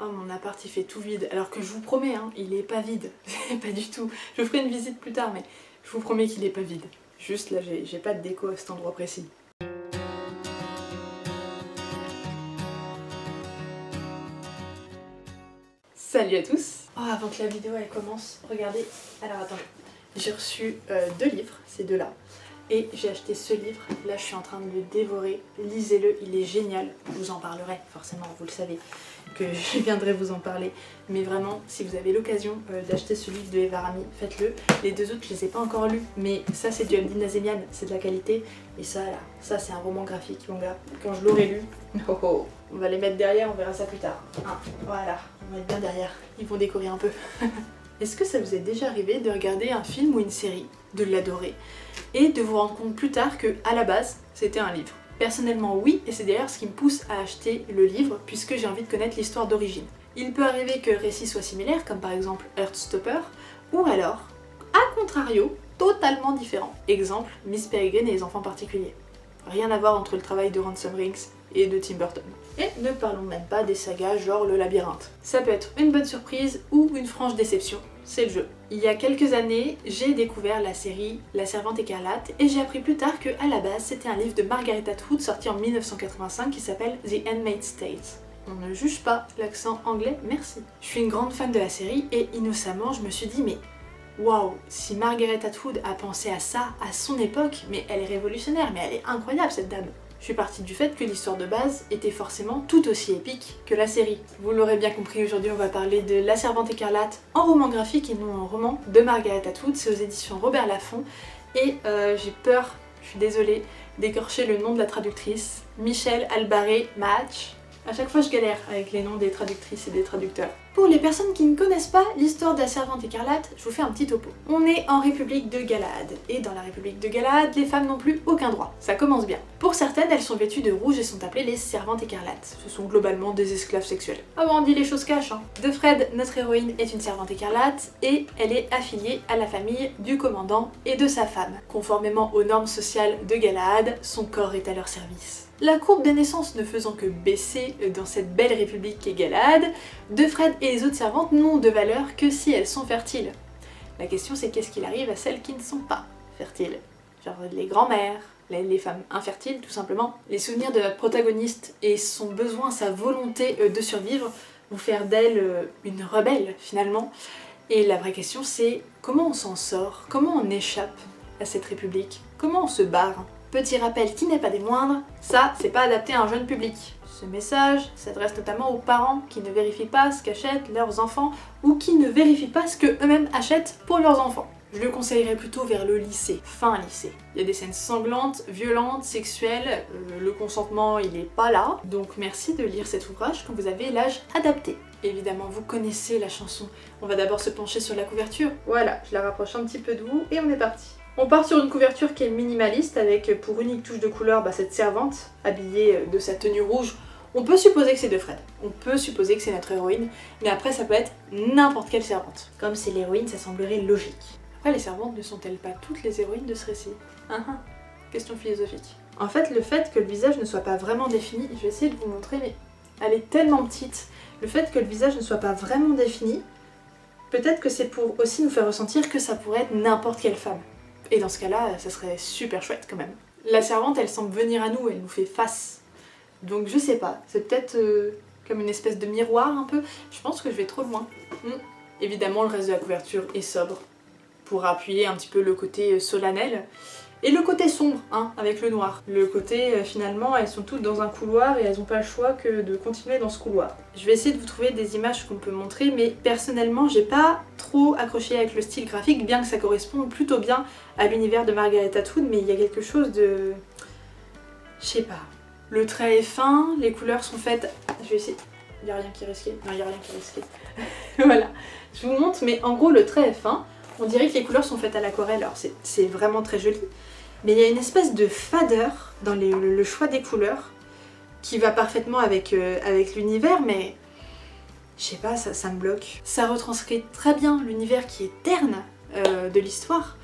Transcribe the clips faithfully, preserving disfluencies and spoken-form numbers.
oh mon appart il fait tout vide, alors que je vous promets hein, il est pas vide, pas du tout, je vous ferai une visite plus tard mais je vous promets qu'il est pas vide, juste là j'ai pas de déco à cet endroit précis. Salut à tous. Oh, avant que la vidéo elle commence, regardez, alors attendez, j'ai reçu euh, deux livres, ces deux là, et j'ai acheté ce livre, là je suis en train de le dévorer, lisez-le, il est génial, je vous en parlerai, forcément vous le savez, que je viendrai vous en parler, mais vraiment si vous avez l'occasion euh, d'acheter ce livre de Eva Rami, faites-le, les deux autres je les ai pas encore lus, mais ça c'est du Hamdi Nazemian, c'est de la qualité, et ça là, ça c'est un roman graphique, manga, quand je l'aurai lu, oh oh. On va les mettre derrière, on verra ça plus tard. Ah, voilà, on va être bien derrière, ils vont décorer un peu. Est-ce que ça vous est déjà arrivé de regarder un film ou une série, de l'adorer, et de vous rendre compte plus tard que, à la base, c'était un livre? Personnellement oui, et c'est d'ailleurs ce qui me pousse à acheter le livre, puisque j'ai envie de connaître l'histoire d'origine. Il peut arriver que le récit soit similaire, comme par exemple Heartstopper, ou alors, à contrario, totalement différent. Exemple, Miss Peregrine et les enfants particuliers. Rien à voir entre le travail de Ransom Riggs et de Tim Burton. Et ne parlons même pas des sagas genre le labyrinthe. Ça peut être une bonne surprise ou une franche déception, c'est le jeu. Il y a quelques années, j'ai découvert la série La Servante écarlate et j'ai appris plus tard que à la base c'était un livre de Margaret Atwood sorti en mille neuf cent quatre-vingt-cinq qui s'appelle The Handmaid's Tale. On ne juge pas l'accent anglais, merci. Je suis une grande fan de la série et innocemment je me suis dit mais waouh, si Margaret Atwood a pensé à ça à son époque, mais elle est révolutionnaire, mais elle est incroyable cette dame. Je suis partie du fait que l'histoire de base était forcément tout aussi épique que la série. Vous l'aurez bien compris, aujourd'hui on va parler de La Servante écarlate en roman graphique et non en roman de Margaret Atwood, c'est aux éditions Robert Laffont, et euh, j'ai peur, je suis désolée, d'écorcher le nom de la traductrice, Michèle Albaret-Maatsch. A chaque fois je galère avec les noms des traductrices et des traducteurs. Pour les personnes qui ne connaissent pas l'histoire de la Servante écarlate, je vous fais un petit topo. On est en République de Galaad, et dans la République de Galaad, les femmes n'ont plus aucun droit. Ça commence bien. Pour certaines, elles sont vêtues de rouge et sont appelées les servantes écarlates. Ce sont globalement des esclaves sexuels. Ah bon, on dit les choses cash, hein. Defred, notre héroïne, est une servante écarlate, et elle est affiliée à la famille du commandant et de sa femme. Conformément aux normes sociales de Galaad, son corps est à leur service. La courbe des naissances ne faisant que baisser dans cette belle république qu'est Galaad, Defred et les autres servantes n'ont de valeur que si elles sont fertiles. La question c'est qu'est-ce qu'il arrive à celles qui ne sont pas fertiles? Genre les grands-mères, les femmes infertiles tout simplement. Les souvenirs de notre protagoniste et son besoin, sa volonté de survivre vont faire d'elle une rebelle finalement. Et la vraie question c'est comment on s'en sort? Comment on échappe à cette république? Comment on se barre? Petit rappel qui n'est pas des moindres, ça c'est pas adapté à un jeune public. Ce message s'adresse notamment aux parents qui ne vérifient pas ce qu'achètent leurs enfants ou qui ne vérifient pas ce que eux-mêmes achètent pour leurs enfants. Je le conseillerais plutôt vers le lycée, fin lycée. Il y a des scènes sanglantes, violentes, sexuelles, euh, le consentement il est pas là, donc merci de lire cet ouvrage quand vous avez l'âge adapté. Évidemment vous connaissez la chanson, on va d'abord se pencher sur la couverture. Voilà, je la rapproche un petit peu de vous et on est parti. On part sur une couverture qui est minimaliste avec pour unique touche de couleur bah, cette servante habillée de sa tenue rouge. On peut supposer que c'est Defred, on peut supposer que c'est notre héroïne, mais après ça peut être n'importe quelle servante. Comme c'est l'héroïne, ça semblerait logique. Après les servantes ne sont-elles pas toutes les héroïnes de ce récit? Hein hein, question philosophique. En fait le fait que le visage ne soit pas vraiment défini, je vais essayer de vous montrer mais elle est tellement petite, le fait que le visage ne soit pas vraiment défini, peut-être que c'est pour aussi nous faire ressentir que ça pourrait être n'importe quelle femme. Et dans ce cas-là, ça serait super chouette quand même. La servante, elle semble venir à nous, elle nous fait face. Donc je sais pas, c'est peut-être euh, comme une espèce de miroir un peu. Je pense que je vais trop loin. Mmh. Évidemment, le reste de la couverture est sobre, pour appuyer un petit peu le côté solennel. Et le côté sombre, hein, avec le noir. Le côté, euh, finalement, elles sont toutes dans un couloir et elles n'ont pas le choix que de continuer dans ce couloir. Je vais essayer de vous trouver des images qu'on peut montrer, mais personnellement, j'ai pas trop accroché avec le style graphique, bien que ça corresponde plutôt bien à l'univers de Margaret Atwood, mais il y a quelque chose de... je sais pas. Le trait est fin, les couleurs sont faites... Je vais essayer... Il n'y a rien qui est risqué. Non, il n'y a rien qui est risqué. Voilà. Je vous montre, mais en gros, le trait est fin. On dirait que les couleurs sont faites à l'aquarelle, alors c'est vraiment très joli. Mais il y a une espèce de fadeur dans les, le, le choix des couleurs qui va parfaitement avec, euh, avec l'univers, mais je sais pas, ça, ça me bloque. Ça retranscrit très bien l'univers qui est terne euh, de l'histoire,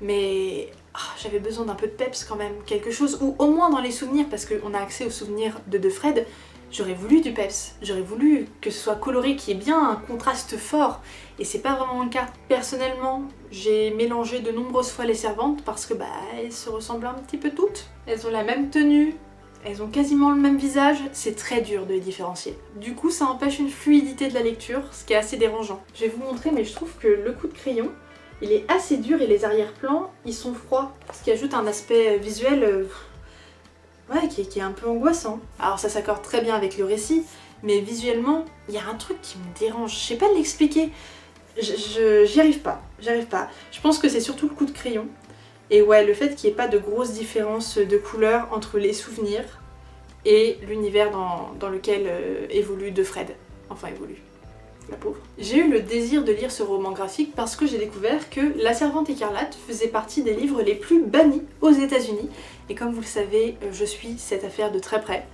mais oh, j'avais besoin d'un peu de peps quand même, quelque chose, ou au moins dans les souvenirs, parce qu'on a accès aux souvenirs de Defred, J'aurais voulu du peps, j'aurais voulu que ce soit coloré, qu'il y ait bien un contraste fort, et c'est pas vraiment le cas. Personnellement, j'ai mélangé de nombreuses fois les servantes parce que bah elles se ressemblent un petit peu toutes. Elles ont la même tenue, elles ont quasiment le même visage, c'est très dur de les différencier. Du coup ça empêche une fluidité de la lecture, ce qui est assez dérangeant. Je vais vous montrer, mais je trouve que le coup de crayon, il est assez dur et les arrière-plans, ils sont froids, ce qui ajoute un aspect visuel... Euh... Ouais, qui est, qui est un peu angoissant. Alors ça s'accorde très bien avec le récit, mais visuellement, il y a un truc qui me dérange. Je sais pas l'expliquer. J'y arrive pas, j'arrive pas. Je pense que c'est surtout le coup de crayon. Et ouais, le fait qu'il n'y ait pas de grosses différences de couleurs entre les souvenirs et l'univers dans, dans lequel euh, évolue Defred. Enfin évolue, la pauvre. J'ai eu le désir de lire ce roman graphique parce que j'ai découvert que La Servante écarlate faisait partie des livres les plus bannis aux États-Unis. Et comme vous le savez, je suis cette affaire de très près.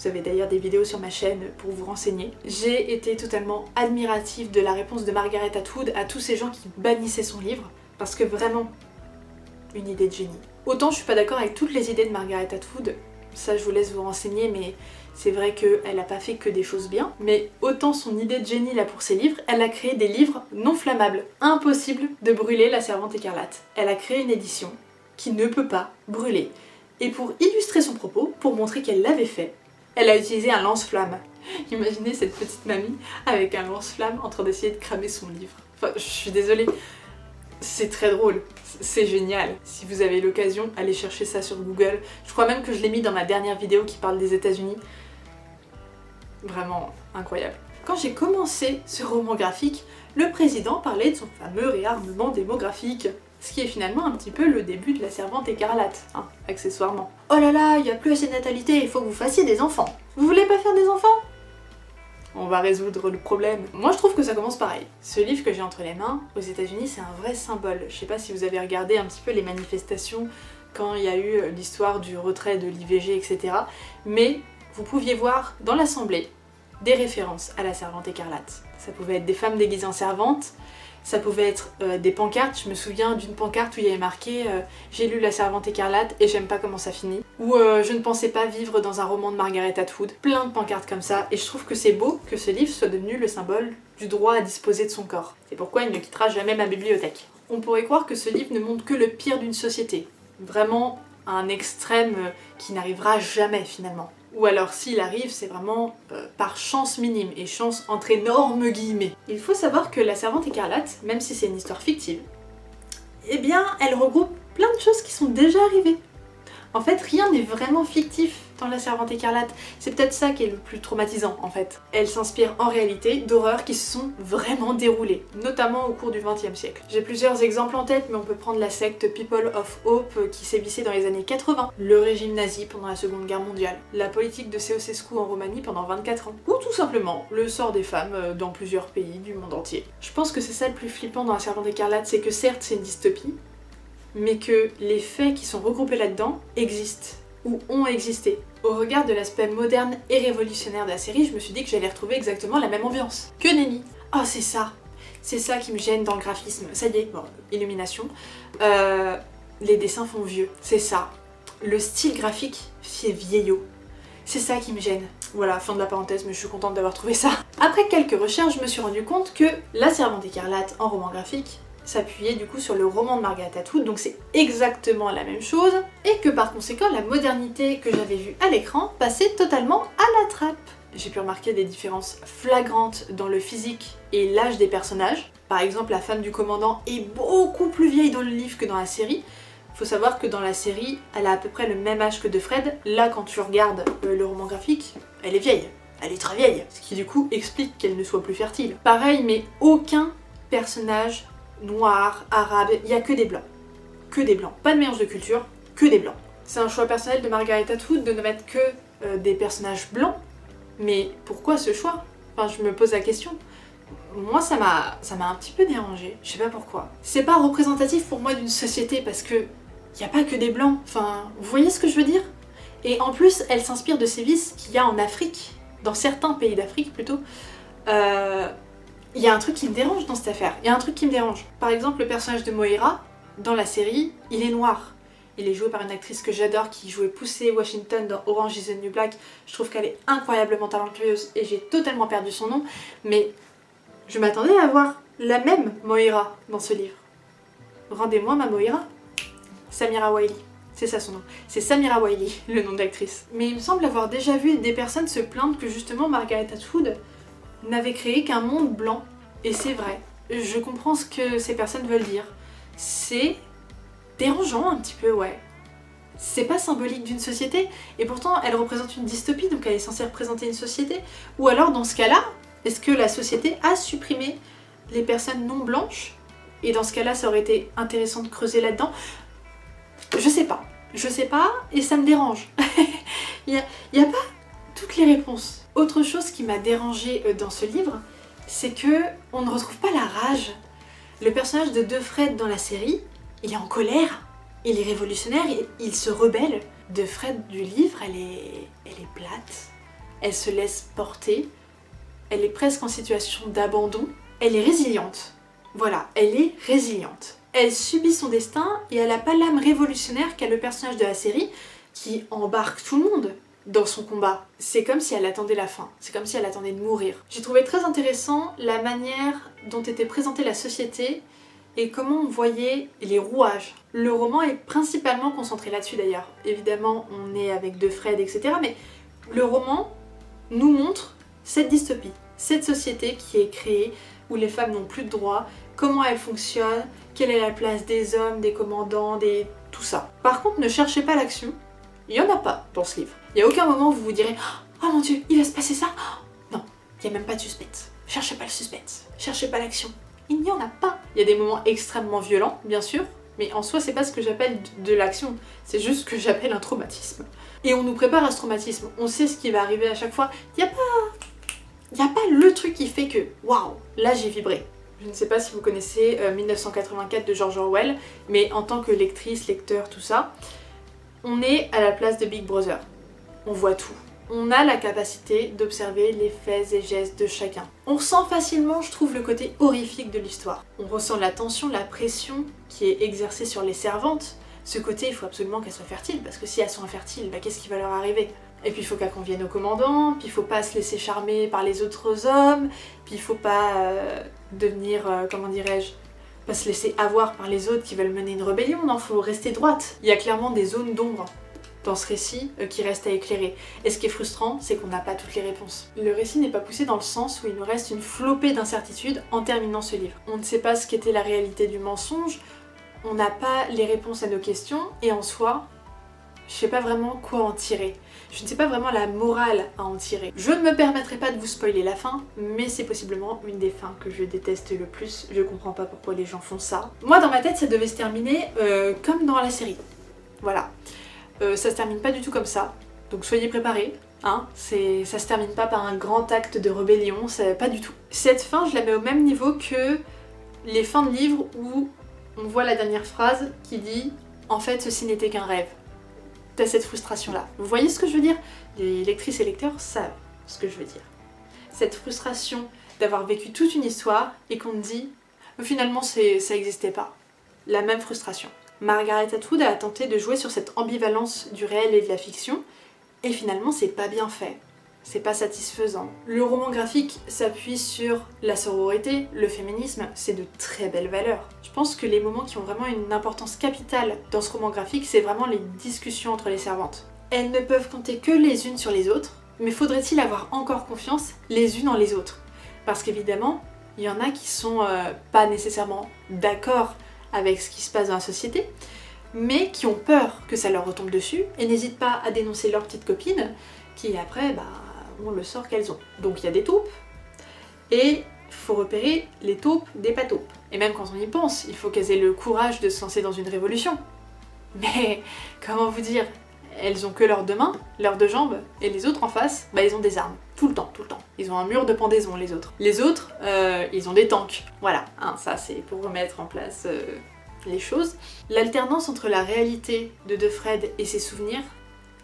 Vous avez d'ailleurs des vidéos sur ma chaîne pour vous renseigner. J'ai été totalement admirative de la réponse de Margaret Atwood à tous ces gens qui bannissaient son livre, parce que vraiment, une idée de génie. Autant je suis pas d'accord avec toutes les idées de Margaret Atwood, ça je vous laisse vous renseigner, mais c'est vrai qu'elle a pas fait que des choses bien, mais autant son idée de génie là pour ses livres, elle a créé des livres non flammables. Impossible de brûler La Servante écarlate. Elle a créé une édition qui ne peut pas brûler. Et pour illustrer son propos, pour montrer qu'elle l'avait fait, elle a utilisé un lance-flamme. Imaginez cette petite mamie avec un lance-flamme en train d'essayer de cramer son livre. Enfin, je suis désolée, c'est très drôle, c'est génial. Si vous avez l'occasion, allez chercher ça sur Google. Je crois même que je l'ai mis dans ma dernière vidéo qui parle des États-Unis. Vraiment incroyable. Quand j'ai commencé ce roman graphique, le président parlait de son fameux réarmement démographique. Ce qui est finalement un petit peu le début de La Servante écarlate, hein, accessoirement. Oh là là, il n'y a plus assez de natalité, il faut que vous fassiez des enfants. Vous voulez pas faire des enfants? On va résoudre le problème. Moi je trouve que ça commence pareil. Ce livre que j'ai entre les mains, aux États-Unis, c'est un vrai symbole. Je sais pas si vous avez regardé un petit peu les manifestations quand il y a eu l'histoire du retrait de l'I V G, et cetera. Mais vous pouviez voir dans l'Assemblée des références à La Servante écarlate. Ça pouvait être des femmes déguisées en servantes, ça pouvait être euh, des pancartes. Je me souviens d'une pancarte où il y avait marqué euh, « J'ai lu La Servante écarlate et j'aime pas comment ça finit » ou euh, « Je ne pensais pas vivre dans un roman de Margaret Atwood ». Plein de pancartes comme ça, et je trouve que c'est beau que ce livre soit devenu le symbole du droit à disposer de son corps. C'est pourquoi il ne quittera jamais ma bibliothèque. On pourrait croire que ce livre ne montre que le pire d'une société, vraiment un extrême qui n'arrivera jamais finalement. Ou alors s'il arrive, c'est vraiment euh, par chance minime, et chance entre énormes guillemets. Il faut savoir que La Servante écarlate, même si c'est une histoire fictive, eh bien elle regroupe plein de choses qui sont déjà arrivées. En fait, rien n'est vraiment fictif dans La Servante écarlate, c'est peut-être ça qui est le plus traumatisant en fait. Elle s'inspire en réalité d'horreurs qui se sont vraiment déroulées, notamment au cours du vingtième siècle. J'ai plusieurs exemples en tête, mais on peut prendre la secte People of Hope qui sévissait dans les années quatre-vingt, le régime nazi pendant la Seconde Guerre mondiale, la politique de Ceaușescu en Roumanie pendant vingt-quatre ans, ou tout simplement le sort des femmes dans plusieurs pays du monde entier. Je pense que c'est ça le plus flippant dans La Servante écarlate, c'est que certes c'est une dystopie, mais que les faits qui sont regroupés là-dedans existent, ou ont existé. Au regard de l'aspect moderne et révolutionnaire de la série, je me suis dit que j'allais retrouver exactement la même ambiance. Que nenni! Ah, c'est ça! C'est ça qui me gêne dans le graphisme. Ça y est, bon, illumination. Euh, les dessins font vieux, c'est ça. Le style graphique fait vieillot. C'est ça qui me gêne. Voilà, fin de la parenthèse, mais je suis contente d'avoir trouvé ça. Après quelques recherches, je me suis rendu compte que La Servante écarlate en roman graphique s'appuyait du coup sur le roman de Margaret Atwood, donc c'est exactement la même chose, et que par conséquent la modernité que j'avais vue à l'écran passait totalement à la trappe. J'ai pu remarquer des différences flagrantes dans le physique et l'âge des personnages. Par exemple, la femme du commandant est beaucoup plus vieille dans le livre que dans la série. Faut savoir que dans la série, elle a à peu près le même âge que Defred. Là, quand tu regardes euh, le roman graphique, elle est vieille, elle est très vieille, ce qui du coup explique qu'elle ne soit plus fertile. Pareil, mais aucun personnage noir, arabe, il n'y a que des blancs. Que des blancs. Pas de mélange de culture, que des blancs. C'est un choix personnel de Margaret Atwood de ne mettre que euh, des personnages blancs, mais pourquoi ce choix? Enfin, je me pose la question. Moi, ça m'a ça m'a un petit peu dérangée, je sais pas pourquoi. C'est pas représentatif pour moi d'une société parce que il n'y a pas que des blancs, enfin, vous voyez ce que je veux dire? Et en plus, elle s'inspire de ces vices qu'il y a en Afrique, dans certains pays d'Afrique plutôt. Euh... Il y a un truc qui me dérange dans cette affaire, il y a un truc qui me dérange. Par exemple, le personnage de Moira, dans la série, il est noir. Il est joué par une actrice que j'adore qui jouait Poussey Washington dans Orange is the New Black. Je trouve qu'elle est incroyablement talentueuse et j'ai totalement perdu son nom, mais je m'attendais à voir la même Moira dans ce livre. Rendez-moi ma Moira. Samira Wiley. C'est ça son nom. C'est Samira Wiley, le nom d'actrice. Mais il me semble avoir déjà vu des personnes se plaindre que justement Margaret Atwood n'avait créé qu'un monde blanc. Et c'est vrai. Je comprends ce que ces personnes veulent dire. C'est dérangeant un petit peu, ouais. C'est pas symbolique d'une société, et pourtant elle représente une dystopie, donc elle est censée représenter une société. Ou alors dans ce cas-là, est-ce que la société a supprimé les personnes non blanches? Et dans ce cas-là, ça aurait été intéressant de creuser là-dedans. Je sais pas. Je sais pas, et ça me dérange. Il n'y a, il y a pas toutes les réponses. Autre chose qui m'a dérangée dans ce livre, c'est que on ne retrouve pas la rage. Le personnage de Defred dans la série, il est en colère, il est révolutionnaire, il, il se rebelle. Defred du livre, elle est, elle est plate, elle se laisse porter, elle est presque en situation d'abandon, elle est résiliente. Voilà, elle est résiliente. Elle subit son destin et elle n'a pas l'âme révolutionnaire qu'a le personnage de la série qui embarque tout le monde dans son combat. C'est comme si elle attendait la fin, c'est comme si elle attendait de mourir. J'ai trouvé très intéressant la manière dont était présentée la société et comment on voyait les rouages. Le roman est principalement concentré là-dessus d'ailleurs. Évidemment, on est avec Defred, et cetera. Mais le roman nous montre cette dystopie, cette société qui est créée où les femmes n'ont plus de droits, comment elle fonctionne, quelle est la place des hommes, des commandants, des... tout ça. Par contre, ne cherchez pas l'action, il n'y en a pas dans ce livre. Il n'y a aucun moment où vous vous direz « Oh mon dieu, il va se passer ça !» Non, il n'y a même pas de suspense. Cherchez pas le suspense, cherchez pas l'action. Il n'y en a pas. Il y a des moments extrêmement violents, bien sûr, mais en soi, c'est pas ce que j'appelle de l'action, c'est juste ce que j'appelle un traumatisme. Et on nous prépare à ce traumatisme, on sait ce qui va arriver à chaque fois. Il n'y a pas... Il n'y a pas le truc qui fait que « Waouh, là j'ai vibré !» Je ne sais pas si vous connaissez euh, mille neuf cent quatre-vingt-quatre de George Orwell, mais en tant que lectrice, lecteur, tout ça, on est à la place de Big Brother. On voit tout. On a la capacité d'observer les faits et gestes de chacun. On ressent facilement, je trouve, le côté horrifique de l'histoire. On ressent la tension, la pression qui est exercée sur les servantes. Ce côté, il faut absolument qu'elles soient fertiles, parce que si elles sont infertiles, bah, qu'est-ce qui va leur arriver ? Et puis il faut qu'elle convienne au commandant, puis il faut pas se laisser charmer par les autres hommes, puis il faut pas euh, devenir, euh, comment dirais-je, pas se laisser avoir par les autres qui veulent mener une rébellion, non, faut rester droite. Il y a clairement des zones d'ombre dans ce récit euh, qui restent à éclairer. Et ce qui est frustrant, c'est qu'on n'a pas toutes les réponses. Le récit n'est pas poussé dans le sens où il nous reste une flopée d'incertitudes en terminant ce livre. On ne sait pas ce qu'était la réalité du mensonge, on n'a pas les réponses à nos questions, et en soi, je sais pas vraiment quoi en tirer. Je ne sais pas vraiment la morale à en tirer. Je ne me permettrai pas de vous spoiler la fin, mais c'est possiblement une des fins que je déteste le plus. Je comprends pas pourquoi les gens font ça. Moi, dans ma tête, ça devait se terminer euh, comme dans la série. Voilà. Euh, ça se termine pas du tout comme ça, donc soyez préparés. Hein, c'est... ça se termine pas par un grand acte de rébellion, ça... pas du tout. Cette fin, je la mets au même niveau que les fins de livres où on voit la dernière phrase qui dit « En fait, ceci n'était qu'un rêve ». À cette frustration là. Vous voyez ce que je veux dire? Les lectrices et lecteurs savent ce que je veux dire. Cette frustration d'avoir vécu toute une histoire et qu'on me dit finalement ça n'existait pas. La même frustration. Margaret Atwood a tenté de jouer sur cette ambivalence du réel et de la fiction et finalement c'est pas bien fait. C'est pas satisfaisant. Le roman graphique s'appuie sur la sororité, le féminisme, c'est de très belles valeurs. Je pense que les moments qui ont vraiment une importance capitale dans ce roman graphique, c'est vraiment les discussions entre les servantes. Elles ne peuvent compter que les unes sur les autres, mais faudrait-il avoir encore confiance les unes en les autres? Parce qu'évidemment, il y en a qui sont euh, pas nécessairement d'accord avec ce qui se passe dans la société, mais qui ont peur que ça leur retombe dessus et n'hésitent pas à dénoncer leur petite copine qui après, bah, on le sort qu'elles ont. Donc il y a des taupes, et il faut repérer les taupes des pas taupes. Et même quand on y pense, il faut qu'elles aient le courage de se lancer dans une révolution. Mais comment vous dire, elles ont que leurs deux mains, leurs deux jambes, et les autres en face, bah ils ont des armes. Tout le temps, tout le temps. Ils ont un mur de pendaison, les autres. Les autres, euh, ils ont des tanks. Voilà, hein, ça c'est pour remettre en place euh, les choses. L'alternance entre la réalité de Defred et ses souvenirs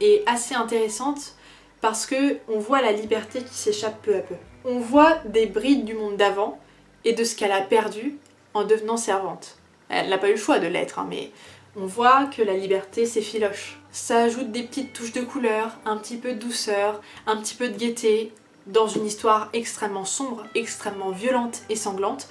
est assez intéressante parce qu'on voit la liberté qui s'échappe peu à peu. On voit des brides du monde d'avant et de ce qu'elle a perdu en devenant servante. Elle n'a pas eu le choix de l'être, hein, mais on voit que la liberté s'effiloche. Ça ajoute des petites touches de couleur, un petit peu de douceur, un petit peu de gaieté, dans une histoire extrêmement sombre, extrêmement violente et sanglante.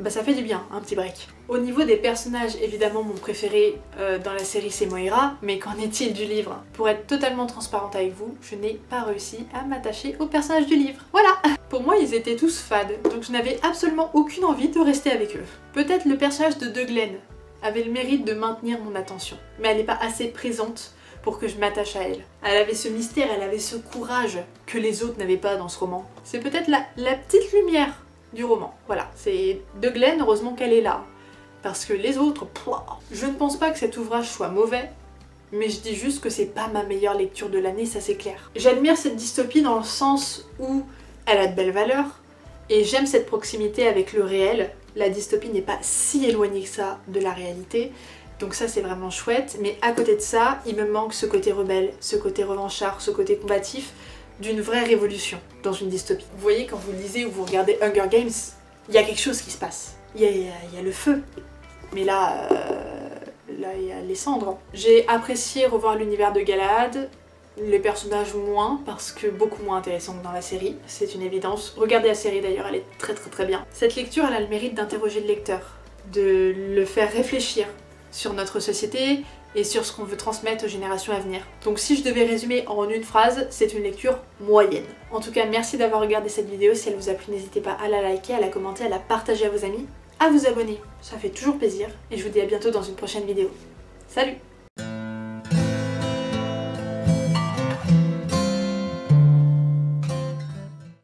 Bah ça fait du bien, un petit break. Au niveau des personnages, évidemment mon préféré euh, dans la série c'est Moira, mais qu'en est-il du livre? Pour être totalement transparente avec vous, je n'ai pas réussi à m'attacher aux personnages du livre. Voilà. Pour moi ils étaient tous fades, donc je n'avais absolument aucune envie de rester avec eux. Peut-être le personnage de Deglen avait le mérite de maintenir mon attention, mais elle n'est pas assez présente pour que je m'attache à elle. Elle avait ce mystère, elle avait ce courage que les autres n'avaient pas dans ce roman. C'est peut-être la, la petite lumière du roman, voilà. C'est Deglen, heureusement qu'elle est là, parce que les autres, pouah. Je ne pense pas que cet ouvrage soit mauvais, mais je dis juste que c'est pas ma meilleure lecture de l'année, ça c'est clair. J'admire cette dystopie dans le sens où elle a de belles valeurs, et j'aime cette proximité avec le réel. La dystopie n'est pas si éloignée que ça de la réalité, donc ça c'est vraiment chouette, mais à côté de ça, il me manque ce côté rebelle, ce côté revanchard, ce côté combatif, d'une vraie révolution dans une dystopie. Vous voyez, quand vous lisez ou vous regardez Hunger Games, il y a quelque chose qui se passe. Il y a, y a, y a le feu, mais là, euh, là il y a les cendres. J'ai apprécié revoir l'univers de Galaad, les personnages moins, parce que beaucoup moins intéressants que dans la série, c'est une évidence. Regardez la série d'ailleurs, elle est très très très bien. Cette lecture, elle a le mérite d'interroger le lecteur, de le faire réfléchir sur notre société et sur ce qu'on veut transmettre aux générations à venir. Donc si je devais résumer en une phrase, c'est une lecture moyenne. En tout cas, merci d'avoir regardé cette vidéo, si elle vous a plu, n'hésitez pas à la liker, à la commenter, à la partager à vos amis, à vous abonner, ça fait toujours plaisir, et je vous dis à bientôt dans une prochaine vidéo. Salut!